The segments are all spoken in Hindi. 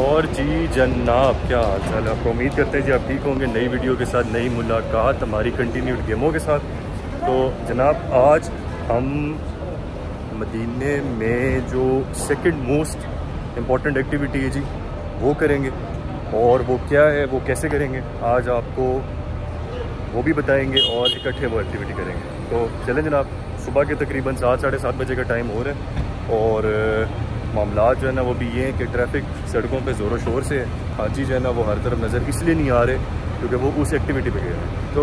और जी जनाब क्या हाल चाल है। आपको उम्मीद करते हैं जी आप ठीक होंगे। नई वीडियो के साथ नई मुलाकात हमारी कंटिन्यूड गेमों के साथ। तो जनाब आज हम मदीने में जो सेकंड मोस्ट इम्पॉर्टेंट एक्टिविटी है जी वो करेंगे, और वो क्या है, वो कैसे करेंगे आज आपको वो भी बताएंगे और इकट्ठे वो एक्टिविटी करेंगे। तो चलें जनाब, सुबह के तकरीबन 7-7:30 बजे का टाइम हो रहा है और मामला जो है ना वो भी ये हैं कि ट्रैफिक सड़कों पे ज़ोरों शोर से है। हाजी जो है ना वो हर तरफ नज़र इसलिए नहीं आ रहे क्योंकि वो उस एक्टिविटी पे गए हैं। तो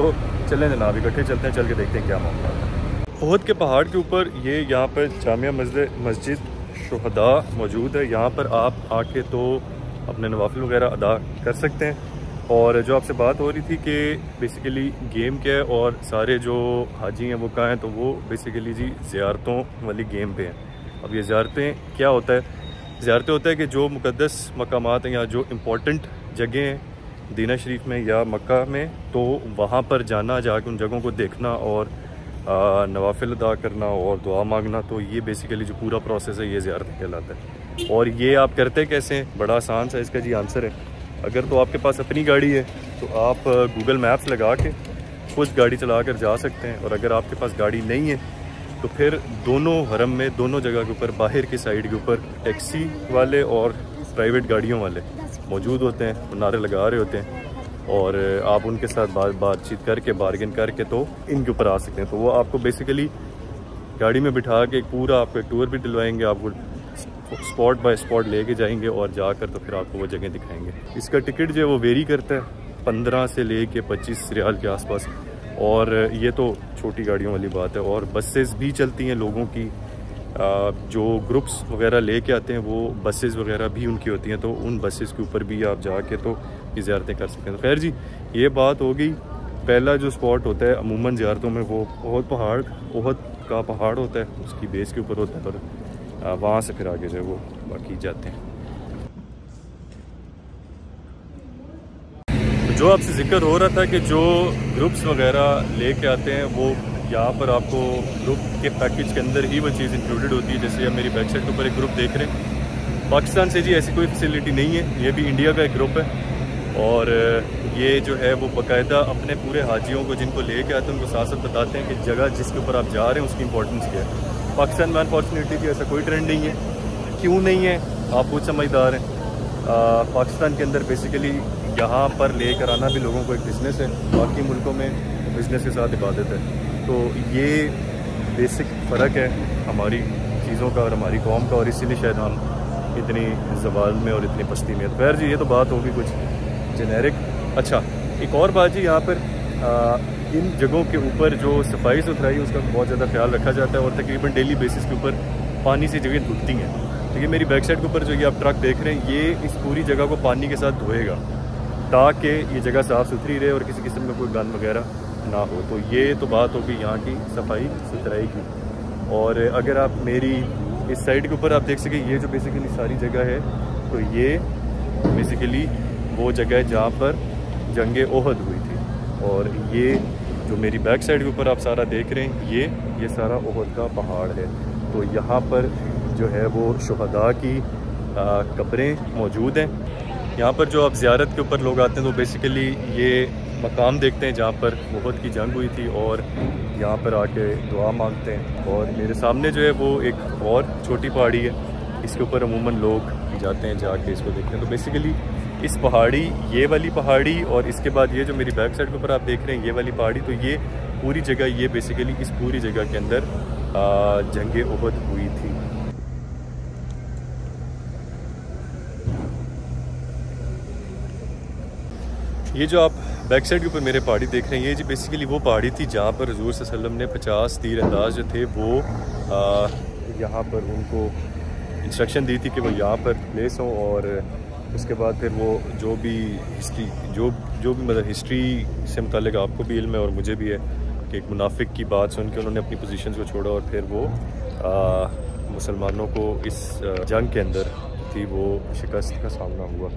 चलें जनाब इकट्ठे चलते हैं, चल के देखते हैं क्या मामला है। ओहद के पहाड़ के ऊपर ये यहाँ पर जामिया मस्जिद शुहदा मौजूद है। यहाँ पर आप आके तो अपने नवाफिल वगैरह अदा कर सकते हैं। और जो आपसे बात हो रही थी कि बेसिकली गेम क्या है और सारे जो हाजी हैं वो कहाँ हैं, तो वो बेसिकली जी ज़ियारतों वाली गेम पे हैं। अब ये ज़ियारतें क्या होता है, ज़ियारतें होता है कि जो मुक़द्दस मकामात हैं या जो इम्पोर्टेंट जगह हैं दीना शरीफ में या मक्का में, तो वहाँ पर जाना, जाके उन जगहों को देखना और नवाफिल अदा करना और दुआ मांगना। तो ये बेसिकली जो पूरा प्रोसेस है ये ज़ियारत कहलाता है। और ये आप करते कैसे हैं, बड़ा आसान सा इसका जी आंसर है। अगर तो आपके पास अपनी गाड़ी है तो आप गूगल मैप्स लगा के खुद गाड़ी चला कर जा सकते हैं, और अगर आपके पास गाड़ी नहीं है तो फिर दोनों हरम में दोनों जगह के ऊपर बाहर की साइड के ऊपर टैक्सी वाले और प्राइवेट गाड़ियों वाले मौजूद होते हैं, नारे लगा रहे होते हैं, और आप उनके साथ बातचीत करके बार्गेन करके तो इनके ऊपर आ सकते हैं। तो वो आपको बेसिकली गाड़ी में बिठा के पूरा आपको टूर भी दिलवाएंगे, आपको स्पॉट बाय स्पॉट लेके जाएंगे और जाकर तो फिर आपको वो जगह दिखाएंगे। इसका टिकट जो है वो वेरी करता है 15 से लेके 25 रियाल के आसपास, और ये तो छोटी गाड़ियों वाली बात है। और बसेस भी चलती हैं लोगों की, जो ग्रुप्स वगैरह लेके आते हैं वो बसेस वगैरह भी उनकी होती हैं, तो उन बसेस के ऊपर भी आप जाके तो ये ज़ियारतें कर सकते हैं। तो खैर जी ये बात हो गई। पहला जो स्पॉट होता है अमूमन ज़ियारतों में वो ओहद का पहाड़ होता है, उसकी बेस के ऊपर होता है, और वहाँ से फिर आगे जो है वो बाकी जाते हैं। जो आपसे जिक्र हो रहा था कि जो ग्रुप्स वगैरह लेके आते हैं वो यहाँ पर आपको ग्रुप के पैकेज के अंदर ही वो चीज़ इंक्लूडेड होती है। जैसे आप मेरी वेबसाइट के ऊपर एक ग्रुप देख रहे हैं, पाकिस्तान से जी ऐसी कोई फैसिलिटी नहीं है, ये भी इंडिया का एक ग्रुप है। और ये जो है वो बाकायदा अपने पूरे हाजियों को जिनको लेके आते हैं उनको साथ साथ बताते हैं कि जगह जिसके ऊपर आप जा रहे हैं उसकी इंपॉर्टेंस क्या है। पाकिस्तान में अनफॉर्चुनेटली भी ऐसा कोई ट्रेंड नहीं है। क्यों नहीं है, आप खुद समझदार हैं। पाकिस्तान के अंदर बेसिकली यहाँ पर लेकर आना भी लोगों को एक बिज़नेस है, बाकी मुल्कों में बिज़नेस के साथ इबादत है। तो ये बेसिक फ़र्क है हमारी चीज़ों का और हमारी कौम का, और इसीलिए शायद हम इतनी ज़वाल में और इतनी पस्ती में। खैर जी ये तो बात होगी कुछ जेनेरिक। अच्छा एक और बात जी, यहाँ पर इन जगहों के ऊपर जो सफाई सुथराई उसका बहुत ज़्यादा ख्याल रखा जाता है, और तकरीबन डेली बेसिस के ऊपर पानी से जगह धुलती हैं। तो ये मेरी बैकसाइड के ऊपर जो ये आप ट्रक देख रहे हैं ये इस पूरी जगह को पानी के साथ धोएगा ताकि ये जगह साफ़ सुथरी रहे और किसी किस्म का कोई गंद वगैरह ना हो। तो ये तो बात होगी यहाँ की सफाई सुथराई की। और अगर आप मेरी इस साइड के ऊपर आप देख सकें, ये जो बेसिकली सारी जगह है तो ये बेसिकली वो जगह है जहाँ पर जंग ओहद हुई थी, और ये जो मेरी बैक साइड के ऊपर आप सारा देख रहे हैं ये सारा ओहद का पहाड़ है। तो यहाँ पर जो है वो शुहदा की कब्रें मौजूद हैं। यहाँ पर जो आप ज़ियारत के ऊपर लोग आते हैं तो बेसिकली ये मकाम देखते हैं जहाँ पर ओहद की जंग हुई थी, और यहाँ पर आके दुआ मांगते हैं। और मेरे सामने जो है वो एक और छोटी पहाड़ी है, इसके ऊपर अमूमन लोग जाते हैं, जाके इसको देखते हैं। तो बेसिकली इस पहाड़ी, ये वाली पहाड़ी, और इसके बाद ये जो मेरी बैक साइड के ऊपर आप देख रहे हैं ये वाली पहाड़ी, तो ये पूरी जगह, ये बेसिकली इस पूरी जगह के अंदर जंग ओहद हुई थी। ये जो आप बैक साइड के ऊपर मेरे पहाड़ी देख रहे हैं ये जी बेसिकली वो पहाड़ी थी जहाँ पर हुजूर सल्लल्लाहु अलैहि वसल्लम ने 50 तीरंदाज जो थे वो यहाँ पर उनको इंस्ट्रक्शन दी थी कि वो यहाँ पर प्लेस हों, और उसके बाद फिर वो जो भी हिस्ट्री जो भी मतलब हिस्ट्री से मुतालिक आपको भी इल्म है और मुझे भी है कि एक मुनाफिक की बात सुन के उन्होंने अपनी पोजीशंस को छोड़ा और फिर वो मुसलमानों को इस जंग के अंदर थी वो शिकस्त का सामना हुआ।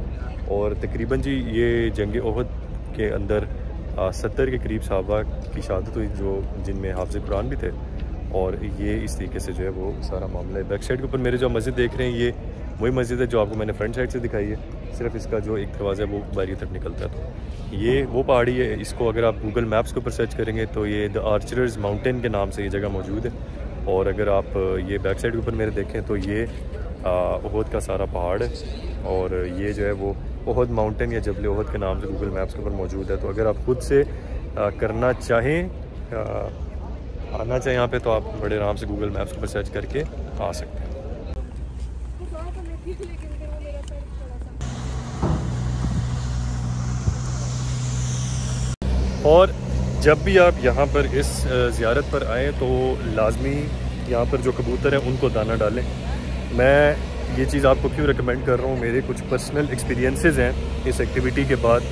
और तकरीबन जी ये जंग ओहद के अंदर 70 के करीब सहाबा की शहादत हुई, जो जिनमें हाफ़िज़ कुरान भी थे। और ये इस तरीके से जो है वो सारा मामला है। बैक साइड के ऊपर मेरे जो मस्जिद देख रहे हैं ये वही मस्जिद है जो आपको मैंने फ्रंट साइड से दिखाई है, सिर्फ इसका जो एक दरवाज़ा है वो बाहरी तरफ निकलता था। ये वो पहाड़ी है, इसको अगर आप गूगल मैप्स के ऊपर सर्च करेंगे तो ये द आर्चरर्स माउंटेन के नाम से ये जगह मौजूद है। और अगर आप ये बैक साइड के ऊपर मेरे देखें तो ये उहद का सारा पहाड़ है और ये जो है वो उहद माउंटेन या जबल उहद के नाम से गूगल मैप्स के ऊपर मौजूद है। तो अगर आप ख़ुद से करना चाहें, आना चाहें यहाँ पे, तो आप बड़े आराम से गूगल मैप्स के ऊपर सर्च करके आ सकते हैं। और जब भी आप यहाँ पर इस ज़ियारत पर आएँ तो लाजमी यहाँ पर जो कबूतर हैं उनको दाना डालें। मैं ये चीज़ आपको क्यों रेकमेंड कर रहा हूँ, मेरे कुछ पर्सनल एक्सपीरियंसेस हैं इस एक्टिविटी के बाद,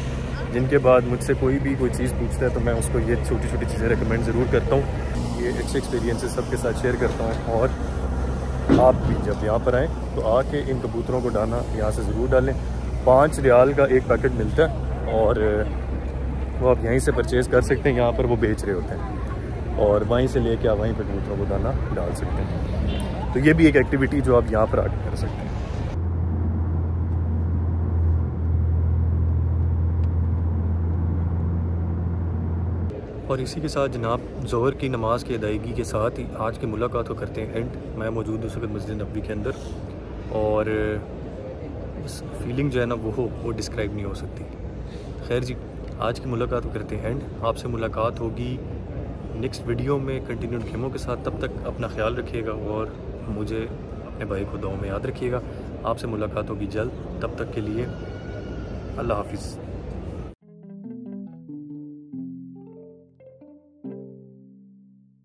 जिनके बाद मुझसे कोई भी कोई चीज़ पूछता है तो मैं उसको ये छोटी छोटी चीज़ें रेकमेंड ज़रूर करता हूँ। ये अच्छे एक्सपीरियंसेस सबके साथ शेयर करता हूँ और आप भी जब यहाँ पर आएँ तो आके इन कबूतरों को दाना यहाँ से ज़रूर डालें। 5 रियाल का एक पैकेट मिलता है और वो आप यहीं से परचेज़ कर सकते हैं, यहाँ पर वो बेच रहे होते हैं और वहीं से लेके आप वहीं पर कबूतरों को दाना डाल सकते हैं। तो ये भी एक एक्टिविटी जो आप यहाँ पर आके कर सकते हैं। और इसी के साथ जनाब ज़ोहर की नमाज़ की अदायगी के साथ ही आज की मुलाकात को करते हैं एंड। मैं मौजूद उस वक्त मस्जिद नबवी के अंदर और उस फीलिंग जो है ना वो डिस्क्राइब नहीं हो सकती। खैर जी, आज की मुलाकात को करते हैं एंड। आपसे मुलाकात होगी नेक्स्ट वीडियो में कंटिन्यूड गेमों के साथ। तब तक अपना ख्याल रखिएगा और मुझे अपने भाई को दुआओं में याद रखिएगा। आपसे मुलाकात होगी जल्द, तब तक के लिए अल्लाह हाफिज़।